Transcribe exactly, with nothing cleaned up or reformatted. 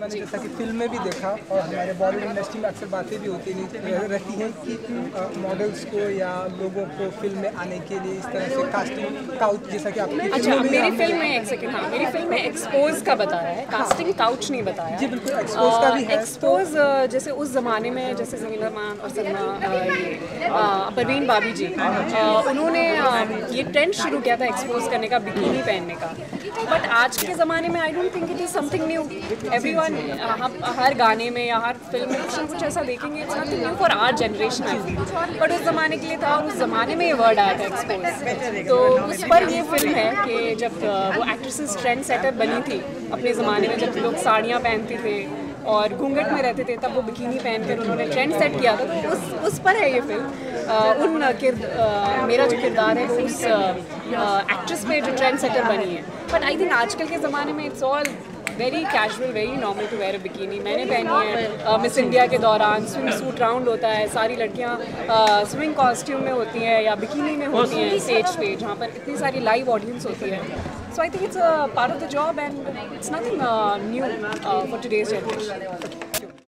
मैंने जैसा कि फिल्म में भी देखा और हमारे बॉलीवुड इंडस्ट्री में अक्सर बातें भी होती नहीं रहती हैं कि मॉडल्स को या लोगों को फिल्म में आने के लिए इस तरह से कास्टिंग काउच जैसा कि आपने अच्छा मेरी फिल्म में एक सेकंड हाँ मेरी फिल्म में एक्सपोज का बताया है, कास्टिंग काउच नहीं बताया। जी बिल्कुल, एक्सपोज का भी है। एक्सपोज जैसे उस ज़माने में जैसे ज़मीना मान और सलमा परवीन बाबी जी उन्होंने ये ट्रेंड शुरू किया था एक्सपोज करने का, बिकिनी पहनने का। बट आज के ज़माने में I don't think it is something new. Everyone हर गाने में या हर फिल्म में कुछ ना कुछ ऐसा देखेंगे, it's not new for our generation I. But उस ज़माने के लिए था, उस ज़माने में ये वर्ड आया था एक्सपोज, तो उस पर ये फिल्म है कि जब वो एक्ट्रेसेस ट्रेंड सेटअप बनी थी अपने ज़माने में, जब लोग साड़ियाँ पहनते थे और घूंघट में रहते थे तब वो बिकिनी पहनकर उन्होंने ट्रेंड सेट किया था। तो उस उस पर है ये फिल्म। उन किरद मेरा जो किरदार है वो उस एक्ट्रेस पे जो ट्रेंड सेटर बनी है। बट आई थिंक आजकल के ज़माने में it's all very casual, very normal to wear a bikini. मैंने पहनी है मिस इंडिया के दौरान, स्विम सूट राउंड होता है, सारी लड़कियाँ स्विमिंग कॉस्ट्यूम में होती हैं या बिकिनी में होती हैं स्टेज पे जहाँ पर इतनी सारी लाइव ऑडियंस होती है। So I think it's a part of the job and it's nothing uh, new uh, for today's generation.